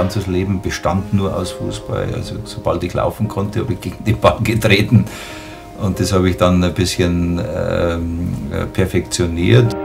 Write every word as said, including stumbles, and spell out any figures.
ganzes Leben bestand nur aus Fußball. Also sobald ich laufen konnte, habe ich gegen den Ball getreten. Und das habe ich dann ein bisschen ähm, perfektioniert.